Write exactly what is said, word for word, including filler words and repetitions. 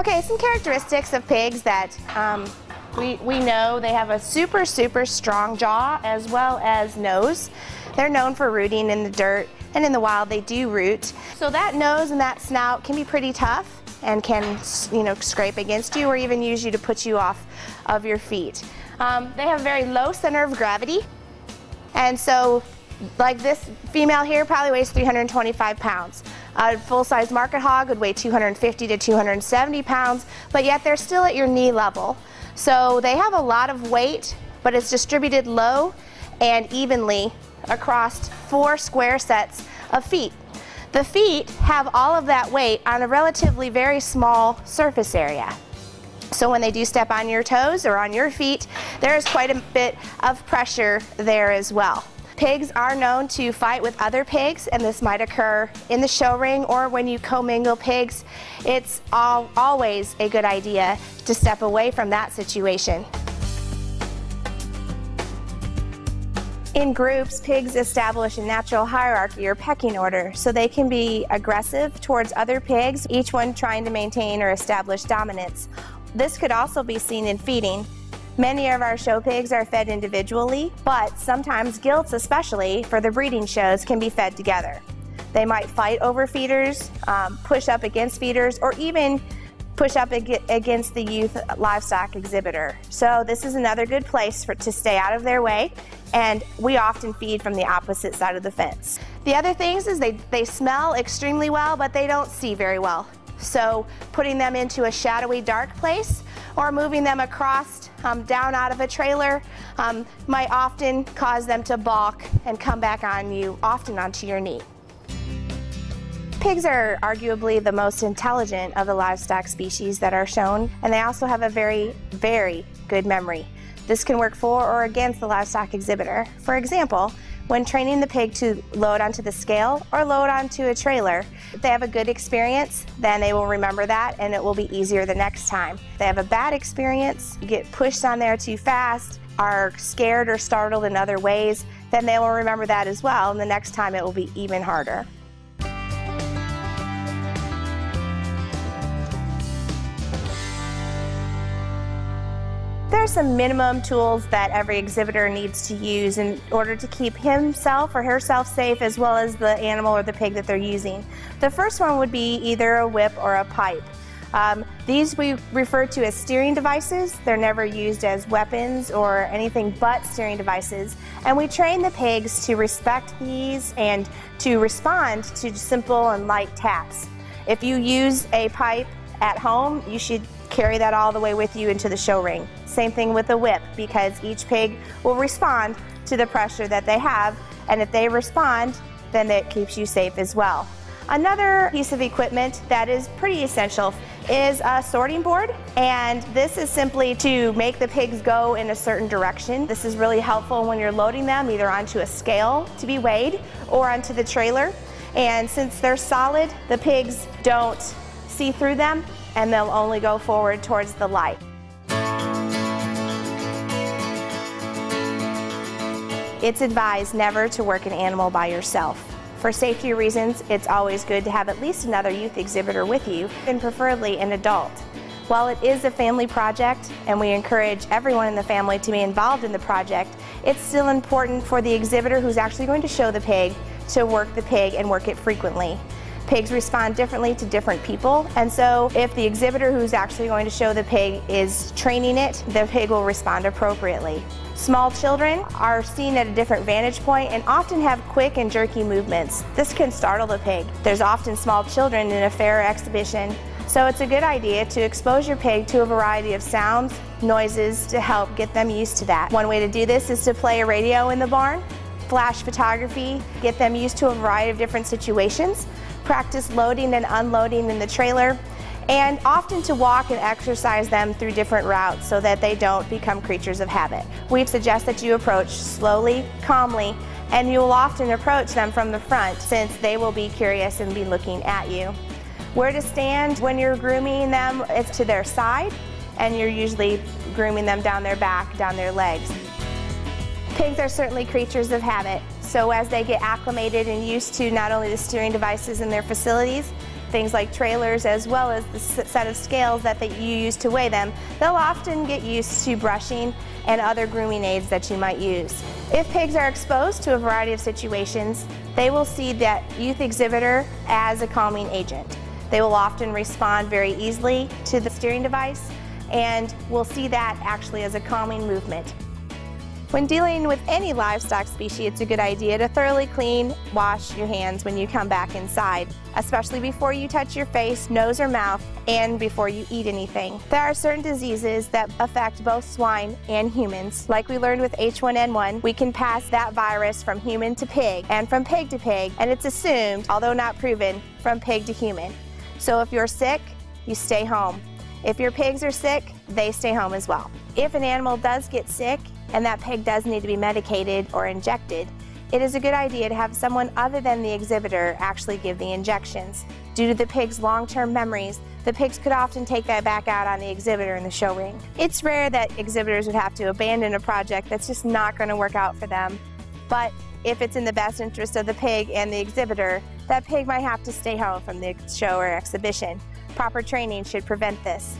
Okay, some characteristics of pigs that um, we, we know: they have a super, super strong jaw as well as nose. They're known for rooting in the dirt, and in the wild they do root. So that nose and that snout can be pretty tough and can, you know, scrape against you or even use you to put you off of your feet. Um, they have a very low center of gravity, and so like this female here probably weighs three hundred twenty-five pounds. A full-size market hog would weigh two hundred fifty to two hundred seventy pounds, but yet they're still at your knee level. So they have a lot of weight, but it's distributed low and evenly across four square sets of feet. The feet have all of that weight on a relatively very small surface area. So when they do step on your toes or on your feet, there is quite a bit of pressure there as well. Pigs are known to fight with other pigs, and this might occur in the show ring or when you commingle pigs. It's all, always a good idea to step away from that situation. In groups, pigs establish a natural hierarchy or pecking order, so they can be aggressive towards other pigs, each one trying to maintain or establish dominance. This could also be seen in feeding. Many of our show pigs are fed individually, but sometimes gilts, especially for the breeding shows, can be fed together. They might fight over feeders, um, push up against feeders, or even push up ag against the youth livestock exhibitor. So this is another good place for, to stay out of their way, and we often feed from the opposite side of the fence. The other things is they, they smell extremely well, but they don't see very well. So putting them into a shadowy, dark place or moving them across, um, down out of a trailer, um, might often cause them to balk and come back on you, often onto your knee. Pigs are arguably the most intelligent of the livestock species that are shown, and they also have a very, very good memory. This can work for or against the livestock exhibitor. For example, when training the pig to load onto the scale or load onto a trailer, if they have a good experience, then they will remember that and it will be easier the next time. If they have a bad experience, get pushed on there too fast, are scared or startled in other ways, then they will remember that as well, and the next time it will be even harder. There are some minimum tools that every exhibitor needs to use in order to keep himself or herself safe, as well as the animal or the pig that they're using. The first one would be either a whip or a pipe. Um, these we refer to as steering devices. They're never used as weapons or anything but steering devices. And we train the pigs to respect these and to respond to simple and light taps. If you use a pipe at home, you should carry that all the way with you into the show ring. Same thing with a whip, because each pig will respond to the pressure that they have, and if they respond, then that keeps you safe as well. Another piece of equipment that is pretty essential is a sorting board, and this is simply to make the pigs go in a certain direction. This is really helpful when you're loading them either onto a scale to be weighed or onto the trailer, and since they're solid, the pigs don't see through them and they'll only go forward towards the light. It's advised never to work an animal by yourself. For safety reasons, it's always good to have at least another youth exhibitor with you, and preferably an adult. While it is a family project, and we encourage everyone in the family to be involved in the project, it's still important for the exhibitor who's actually going to show the pig to work the pig and work it frequently. Pigs respond differently to different people, and so if the exhibitor who's actually going to show the pig is training it, the pig will respond appropriately. Small children are seen at a different vantage point and often have quick and jerky movements. This can startle the pig. There's often small children in a fair exhibition, so it's a good idea to expose your pig to a variety of sounds, noises, to help get them used to that. One way to do this is to play a radio in the barn, flash photography, get them used to a variety of different situations, practice loading and unloading in the trailer, and often to walk and exercise them through different routes so that they don't become creatures of habit. We suggest that you approach slowly, calmly, and you will often approach them from the front, since they will be curious and be looking at you. Where to stand when you're grooming them is to their side, and you're usually grooming them down their back, down their legs. Pigs are certainly creatures of habit, so as they get acclimated and used to not only the steering devices in their facilities, things like trailers as well as the set of scales that, that you use to weigh them, they'll often get used to brushing and other grooming aids that you might use. If pigs are exposed to a variety of situations, they will see that youth exhibitor as a calming agent. They will often respond very easily to the steering device, and we'll see that actually as a calming movement. When dealing with any livestock species, it's a good idea to thoroughly clean, wash your hands when you come back inside, especially before you touch your face, nose, or mouth, and before you eat anything. There are certain diseases that affect both swine and humans. Like we learned with H one N one, we can pass that virus from human to pig and from pig to pig, and it's assumed, although not proven, from pig to human. So if you're sick, you stay home. If your pigs are sick, they stay home as well. If an animal does get sick, and that pig does need to be medicated or injected, it is a good idea to have someone other than the exhibitor actually give the injections. Due to the pig's long-term memories, the pigs could often take that back out on the exhibitor in the show ring. It's rare that exhibitors would have to abandon a project that's just not going to work out for them, but if it's in the best interest of the pig and the exhibitor, that pig might have to stay home from the show or exhibition. Proper training should prevent this.